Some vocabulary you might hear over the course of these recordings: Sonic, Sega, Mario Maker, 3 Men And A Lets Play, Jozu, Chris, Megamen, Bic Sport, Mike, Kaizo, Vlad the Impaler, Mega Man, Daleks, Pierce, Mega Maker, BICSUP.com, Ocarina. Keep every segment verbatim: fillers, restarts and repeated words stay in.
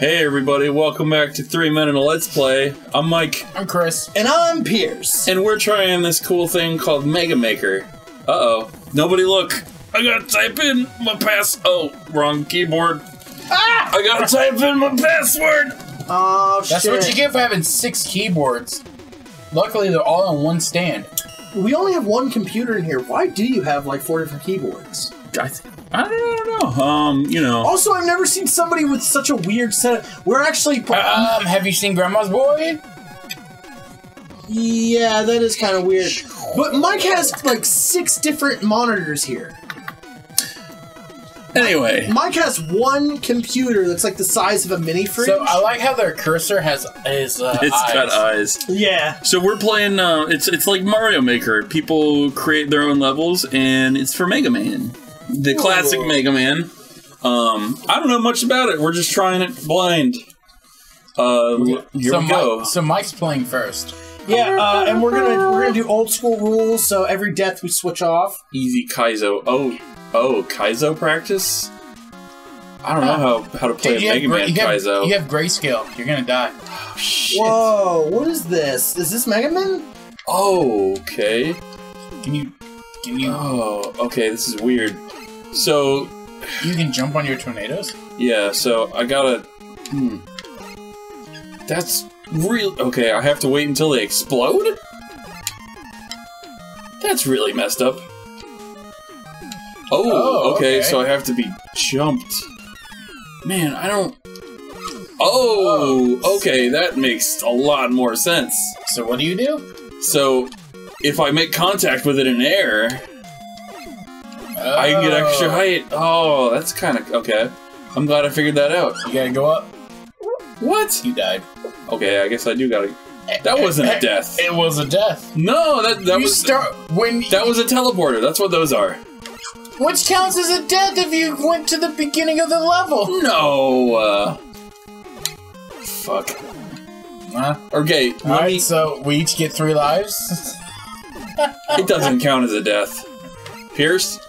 Hey everybody, welcome back to three Men And A Let's Play. I'm Mike. I'm Chris. And I'm Pierce. And we're trying this cool thing called Mega Maker. Uh-oh. Nobody look. I gotta type in my pass- Oh, wrong keyboard. Ah! I gotta type in my password! Oh, shit. That's what you get for having six keyboards. Luckily, they're all on one stand. We only have one computer in here. Why do you have, like, four different keyboards? I think... I don't know. Um, you know. Also, I've never seen somebody with such a weird setup. We're actually. Uh, um, have you seen Grandma's Boy? Yeah, that is kind of weird. But Mike has like six different monitors here. Anyway, Mike has one computer that's like the size of a mini fridge. So I like how their cursor has is. Uh, it's eyes. got eyes. Yeah. So we're playing. Uh, it's it's like Mario Maker. People create their own levels, and it's for Mega Man. The classic Ooh. Mega Man. Um, I don't know much about it. We're just trying it blind. Uh, here so we go. Mike, so Mike's playing first. Yeah, uh, and we're gonna we're gonna do old school rules. So every death we switch off. Easy Kaizo. Oh, oh, Kaizo practice. I don't uh, know how how to play a Mega Man you Kaizo. Have, you have grayscale. You're gonna die. Oh, shit. Whoa! What is this? Is this Mega Man? Oh, okay. Can you? Can you? Oh, okay. This is weird. So you can jump on your tornadoes? Yeah, so I gotta hmm. That's real okay, I have to wait until they explode? That's really messed up. Oh, oh okay, okay, so I have to be jumped. Man, I don't Oh, oh okay, that makes a lot more sense. So what do you do? So if I make contact with it in air, Oh. I can get extra height. Oh, that's kind of... Okay. I'm glad I figured that out. You gotta go up. What? You died. Okay, I guess I do gotta... That wasn't a death. It was a death. No, that, that you was... Start when that you... was a teleporter. That's what those are. Which counts as a death if you went to the beginning of the level. No. Uh, fuck. Huh? Okay. Alright, me... so we each get three lives? It doesn't count as a death. Pierce?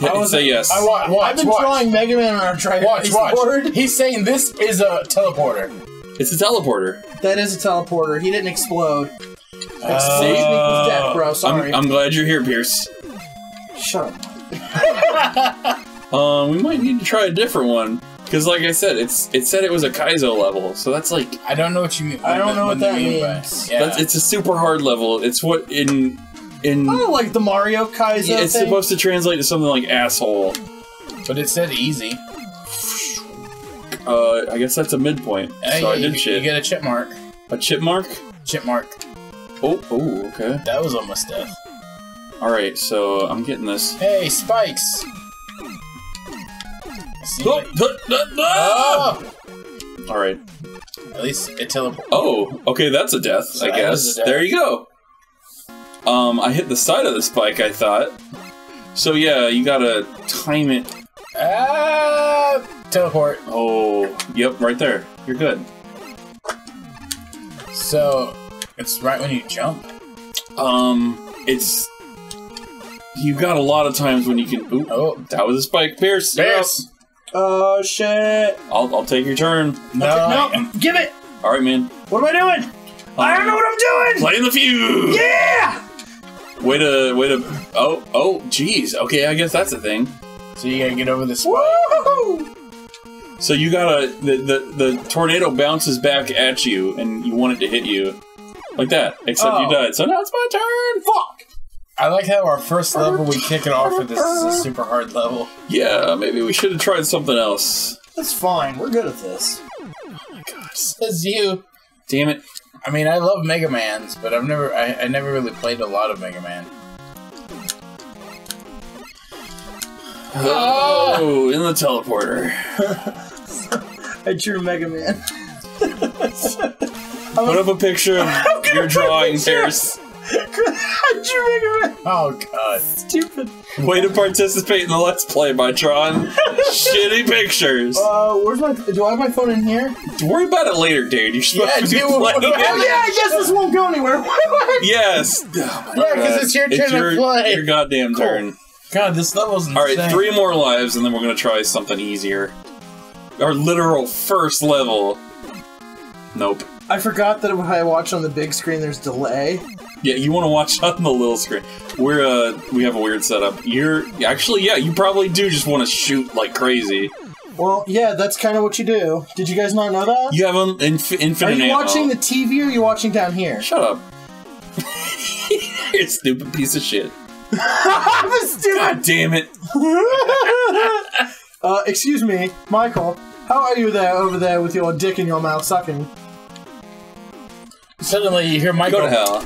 I was say yes. I watch, watch, I've been watch. drawing Mega Man on our tri watch, watch. board. He's saying this is a teleporter. It's a teleporter. That is a teleporter. He didn't explode. Uh, see? Death, bro. Sorry. I'm, I'm glad you're here, Pierce. Shut up. um, we might need to try a different one because, like I said, it's it said it was a Kaizo level, so that's like I don't know what you mean. I don't know what that means. means. Yeah. That's, it's a super hard level. It's what in. In, I don't like the Mario Kaizo yeah, It's thing. supposed to translate to something like asshole. But it said easy. Uh, I guess that's a midpoint. Hey, so I did you, shit. You get a chip mark. A chip mark? Chip mark. Oh, oh, okay. That was almost death. Alright, so I'm getting this. Hey, spikes! Oh, oh. Alright. At least it teleported. Oh, okay, that's a death, so I guess. Death. There you go. Um, I hit the side of the spike, I thought. So yeah, you gotta time it. Ah, teleport. Oh, yep, right there. You're good. So, it's right when you jump? Um, it's... You got a lot of times when you can... Ooh, oh, that was a spike. Pierce! Pierce! Oh, shit. I'll, I'll take your turn. No. No, give it! Alright, man. What am I doing? Um, I don't know what I'm doing! Playing the fuse! Yeah! Way to, way to, oh, oh, jeez. Okay, I guess that's a thing. So you gotta get over this spike. Woo! So you gotta, the, the, the tornado bounces back at you, and you want it to hit you. Like that, except oh. you died. So now it's my turn! Fuck! I like how our first level, we kick it off with this is a super hard level. Yeah, maybe we should have tried something else. That's fine, we're good at this. Oh my gosh. Says you. Damn it. I mean, I love Mega Mans, but I've never, I, I never really played a lot of Mega Man. Oh, in the teleporter. I drew Mega Man. Put up a picture of your drawing, Pierce. I drew Mega Man. Oh, God. Stupid. Way to participate in the Let's Play by Tron. Shitty pictures. Uh, where's my... Do I have my phone in here? Don't worry about it later, dude. You're supposed yeah, to do play it. Yeah, I guess this won't go anywhere. Yes. Oh, yeah, because it's your turn it's your, to play. your goddamn cool. turn. God, this level's insane. All right, three more lives, and then we're going to try something easier. our literal first level. Nope. I forgot that when I watch on the big screen, there's delay. Yeah, you want to watch on the little screen. We're, uh, we have a weird setup. You're, actually, yeah, you probably do just want to shoot like crazy. Well, yeah, that's kind of what you do. Did you guys not know that? You have an inf infinite ammo. Are you watching the T V or are you watching down here? Shut up. You're a stupid piece of shit. I'm a stupid- God damn it. uh, excuse me, Michael. How are you there, over there, with your dick in your mouth sucking? Suddenly you hear Michael- Go to hell.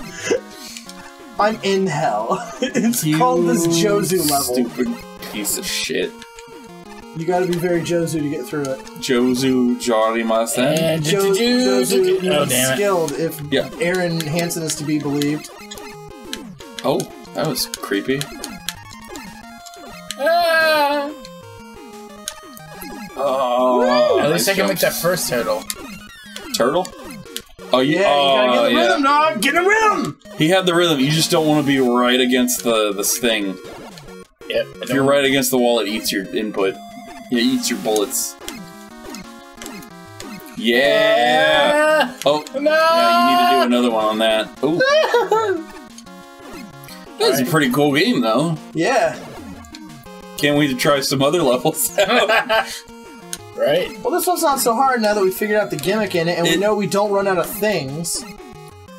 I'm in hell. It's you called this Jozu level. Stupid piece of shit. You gotta be very Jozu to get through it. Jozu Jarimasen? And jo Jozu oh, is skilled if yeah. Aaron Hansen is to be believed. Oh, that was creepy. Ah. Oh, at least I can make that first turtle. Turtle? Oh, you, yeah, uh, you gotta get the rhythm, yeah. dog! Get the rhythm! He had the rhythm, you just don't want to be right against the this thing. Yep. If you're right against the wall, it eats your input. It eats your bullets. Yeah! Oh, no! Yeah, you need to do another one on that. Oh. That's right. A pretty cool game, though. Yeah. Can't wait to try some other levels out. Right? Well, this one's not so hard now that we figured out the gimmick in it, and it, we know we don't run out of things.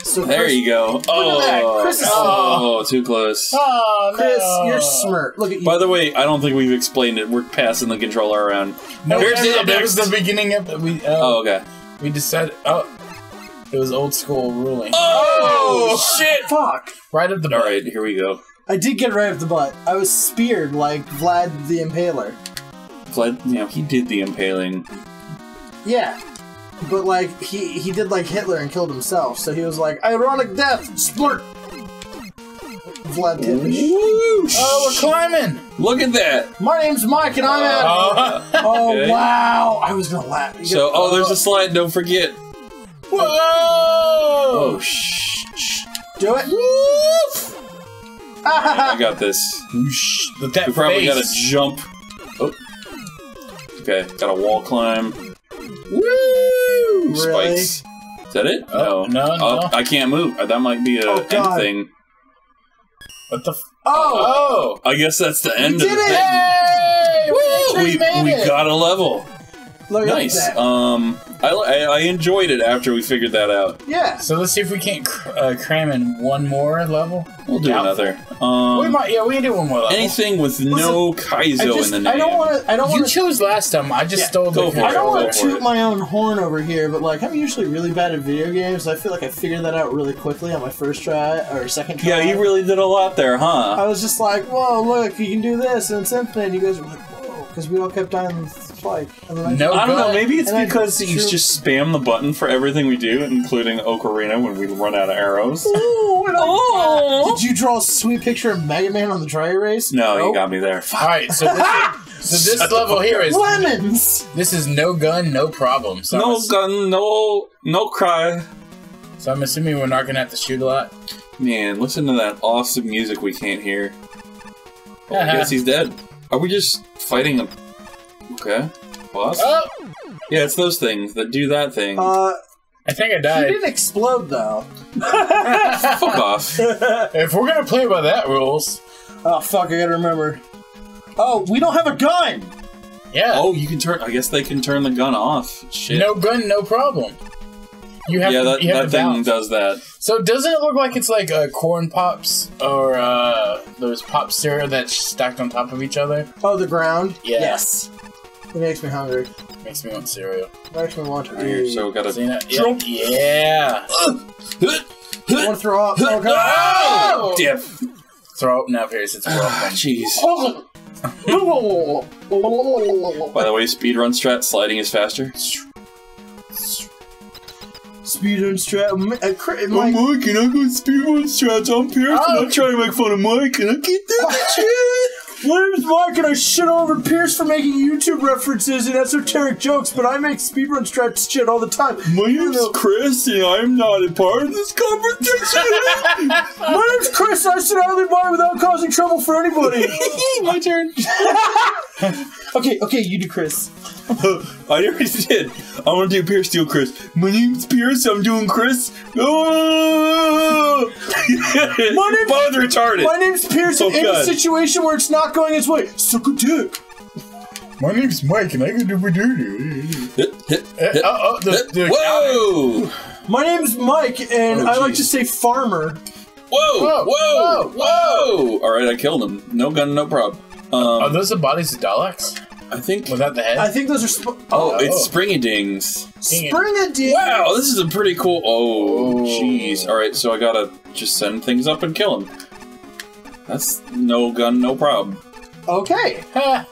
So there Chris, you go. Oh, Chris is oh, too close. Oh, Chris, no. You're smirk. Look at you. By the way, I don't think we've explained it. We're passing the controller around. No, Here's that, the that was the beginning of the, we. Uh, oh, okay. We decided. Oh, it was old school ruling. Oh, oh shit! Fuck! Right up the butt. All right, here we go. I did get right up the butt. I was speared like Vlad the Impaler. Vlad, you know, he did the impaling. Yeah. But, like, he, he did like Hitler and killed himself, so he was like, ironic death, splurt! Vlad Tipish. Oh, we're climbing! Look at that! My name's Mike and I'm at... Oh, oh okay. Wow! I was gonna laugh. Gonna, so, oh, there's a slide, don't forget. Whoa! Oh, shh, shh. Do it. Woof! I got this. With that we probably face. Gotta jump. Oh. Okay, got a wall climb. Woo! Really? Spikes. Is that it? Oh, no. No, oh, no. I can't move. That might be a oh, end thing. What the f- Oh! Oh! I guess that's the end we of the it. Thing. Hey! Woo! We, we, we got a level. Look nice. At that. Um, I, I, I enjoyed it after we figured that out. Yeah. So let's see if we can't cr uh, cram in one more level. We'll do yeah. another. Um, we might. Yeah, we can do one more level. Anything with Listen, no Kaizo just, in the name. I don't want to. I don't want to. You chose last time. I just yeah, stole the. It, I don't want to toot my own horn over here, but like I'm usually really bad at video games. I feel like I figured that out really quickly on my first try or second try. Yeah, you really did a lot there, huh? I was just like, whoa, look, you can do this, and it's infinite. And you guys were like, whoa, because we all kept dying. Like, I don't know, I don't know maybe it's and because you just spam the button for everything we do, including Ocarina when we run out of arrows. Ooh, oh. Did you draw a sweet picture of Mega Man on the dry erase? No, nope. You got me there. Alright, so this, so this level here is... Lemons! This is no gun, no problem. So no gun, no no cry. So I'm assuming we're not going to have to shoot a lot. Man, listen to that awesome music we can't hear. Oh, I guess he's dead. Are we just fighting a... Okay. Boss? Oh! Yeah, it's those things that do that thing. Uh, I think I died. He didn't explode, though. Fuck off. If we're gonna play by that rules... Oh, fuck, I gotta remember. Oh, we don't have a gun! Yeah. Oh, you can turn... I guess they can turn the gun off. Shit. No gun, no problem. You have yeah, to, that, you have that thing balance. Does that. So doesn't it look like it's like uh, corn pops or uh, those pop cereal that's stacked on top of each other? Oh, the ground? Yeah. Yes. It makes me hungry. Makes me want cereal. It makes me want to eat. So we gotta jump. Yeah. I want to throw up. Oh, God. Dip. Throw up now, Paris. It's rough. Jeez. By the way, speedrun strat, sliding is faster. Speedrun strat. Uh, Mike. Oh, Mike, can I go speedrun strats? I'm Paris, oh, and I'm trying to make fun of Mike. Can I get that shit? My name is Mark, and I shit all over Pierce for making YouTube references and esoteric jokes, but I make speedrun stretch shit all the time. My name's Chris, and I'm not a part of this conversation. My name's Chris, and I sit idly by without causing trouble for anybody. My turn. okay, okay, you do Chris. I already did. I want to do Pierce, do Chris. My name's Pierce, I'm doing Chris. Oh! My both retarded. My name's Pierce, oh, in God. A situation where it's not going its way. Suck a dick. My name's Mike, and I can do what you do. Uh-oh, the, the Whoa! Counter. My name's Mike, and oh, I like to say farmer. Whoa! Whoa! Whoa! Whoa! Whoa. Alright, I killed him. No gun, no prob. Um, Are those the bodies of Daleks? I think... Without the head? I think those are... Sp oh, oh, it's Springy-Dings. Springy-Dings! Wow, this is a pretty cool... Oh, jeez. Oh. Alright, so I gotta just send things up and kill him. That's no gun, no prob. Okay. Ha!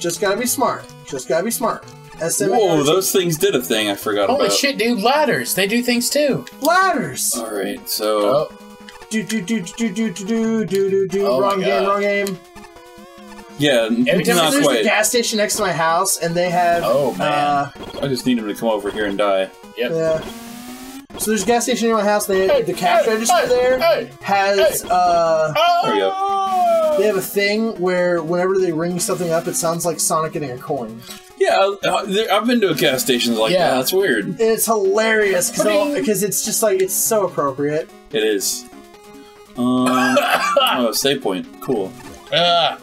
Just gotta be smart. Just gotta be smart. S M A Whoa, those things did a thing I forgot Holy about. Holy shit, dude. Ladders. They do things, too. Ladders! Alright, so... Oh. Do do do do do do do do do oh wrong game, wrong game. Yeah, every time not there's quite. a gas station next to my house, and they have. Oh man! Uh, I just need him to come over here and die. Yep. Yeah. So there's a gas station near my house. They hey, the cash hey, register hey, there hey, has. Hey. Uh, there you go. They have a thing where whenever they ring something up, it sounds like Sonic getting a coin. Yeah, I've been to a gas stations like yeah. that. That's weird. It's hilarious because it's just like it's so appropriate. It is. Um, oh, save point. Cool. Uh,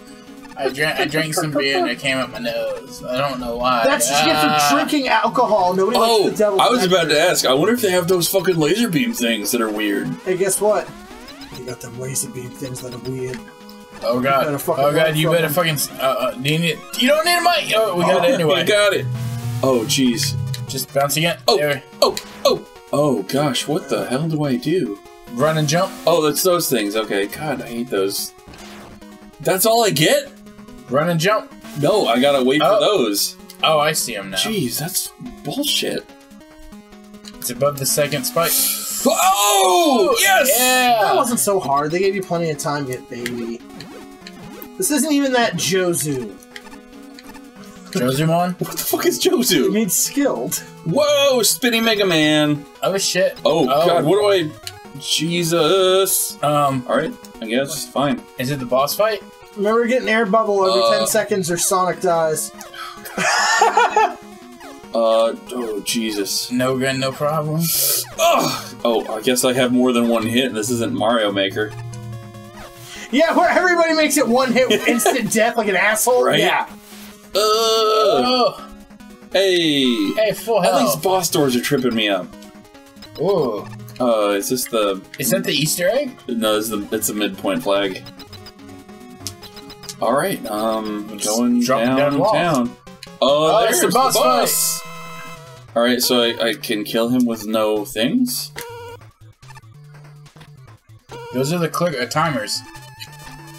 I drank. I drank some beer and it came up my nose. I don't know why. That's just uh, for drinking alcohol. Nobody oh, likes the devil. I was actor. about to ask. I wonder if they have those fucking laser beam things that are weird. Hey, guess what? They got them laser beam things that are weird. Oh god. Oh god. You better fucking. Uh, uh, do you need. You don't need a mic. Oh, we got oh, it anyway. We got it. Oh jeez. Just bouncing it. Oh. There. Oh. Oh. Oh gosh. What the hell do I do? Run and jump? Oh, that's those things. Okay. God, I hate those. That's all I get? Run and jump. No, I gotta wait oh. for those. Oh, I see them now. Jeez, that's bullshit. It's above the second spike. Oh! Yes! Yeah! That wasn't so hard. They gave you plenty of time yet, baby. This isn't even that Jozu. Jozumon? What the fuck is Jozu? It means skilled. Whoa! Spinning Mega Man. Oh, shit. Oh, oh. God. What do I... Jesus. Um. All right. I guess fine. Is it the boss fight? Remember getting air bubble every uh, ten seconds or Sonic dies. uh. Oh Jesus. No gun, no problem. Oh. Oh. I guess I have more than one hit. This isn't Mario Maker. Yeah, where everybody makes it one hit with instant death like an asshole. Right? Yeah. Uh. Oh. Hey. Hey, full hell. All these boss doors are tripping me up. Whoa. Uh, is this the... Is that the Easter egg? No, it's the, it's a midpoint flag. Alright, um, Just going down, down town. Oh, oh, there's, there's the boss! The boss. Alright, so I, I can kill him with no things? Those are the click uh, timers.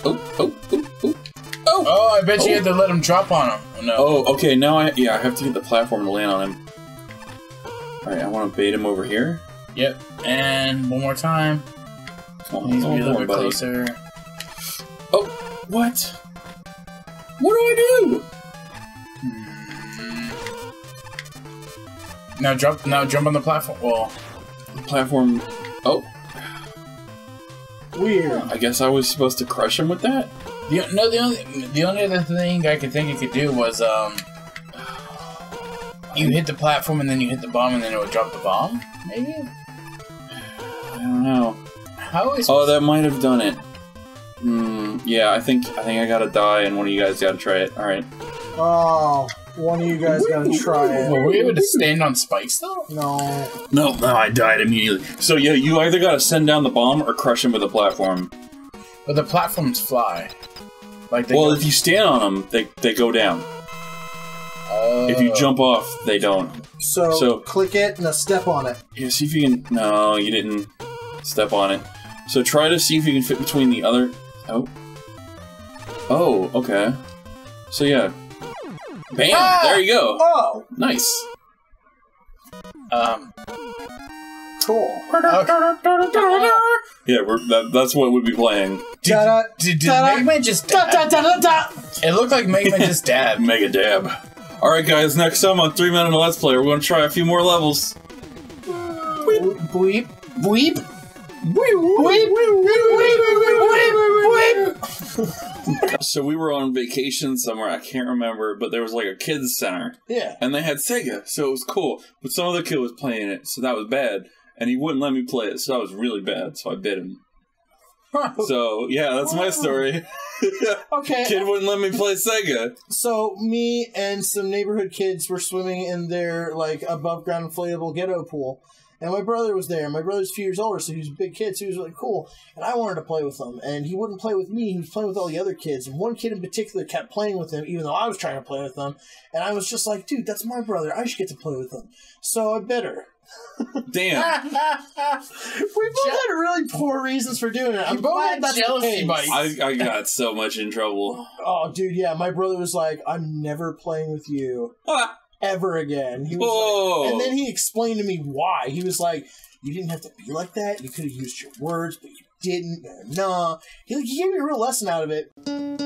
Oh, oh, oh, oh. Oh, oh I bet oh. you had to let him drop on him. Oh, no. Oh, okay, now I... Yeah, I have to get the platform to land on him. Alright, I want to bait him over here. Yep, and one more time. Come on, needs to be a little bit closer. Oh, what? What do I do? Hmm. Now jump! Now jump on the platform. Well, the platform. Oh, weird. I guess I was supposed to crush him with that. The, no, the only the only other thing I could think it could do was um. You hit the platform and then you hit the bomb and then it would drop the bomb. Maybe. I don't know. How is? Oh, that might have done it. Mm, yeah, I think I think I gotta die, and one of you guys gotta try it. All right. Oh, one of you guys Ooh. gotta try it. Well, were you able to stand on spikes though? No. No, no, I died immediately. So yeah, you either gotta send down the bomb or crush him with a platform. But the platforms fly. Like they well, if you stand on them, they they go down. Oh. If you jump off, they don't. So, so click it and step on it. Yeah, see if you can... No, you didn't step on it. So try to see if you can fit between the other... Oh. Oh, okay. So yeah. Bam! Ah! There you go! Oh! Nice. Um... Cool. Okay. Yeah, we're, that, that's what we'd be playing. Did, da, da, did, did da, Mega Man just dab? Da, da, da, da, da. It looked like Mega Man just dabbed. Mega dab. Alright guys, next time on three Men and a Let's Play, we're going to try a few more levels. Boop. Boop. Boop. Boop. Boop. Boop. Boop. Boop. Boop. So we were on vacation somewhere, I can't remember, but there was like a kids center. Yeah. And they had Sega, so it was cool. But some other kid was playing it, so that was bad. And he wouldn't let me play it, so that was really bad, so I bit him. So, yeah, that's my story. Okay. Kid wouldn't let me play Sega. So, me and some neighborhood kids were swimming in their, like, above-ground inflatable ghetto pool. And my brother was there. My brother's a few years older, so he was a big kid, so he was really cool. And I wanted to play with him. And he wouldn't play with me. He was playing with all the other kids. And one kid in particular kept playing with him, even though I was trying to play with him. And I was just like, dude, that's my brother. I should get to play with him. So I bit her. Damn. We both had really poor reasons for doing it. I'm glad that's jealousy bites. I, I got so much in trouble. Oh, dude, yeah. My brother was like, I'm never playing with you. Ah. Ever again. He was Whoa. Like, and then he explained to me why. He was like, you didn't have to be like that. You could have used your words, but you didn't. No. Nah. He, he gave me a real lesson out of it.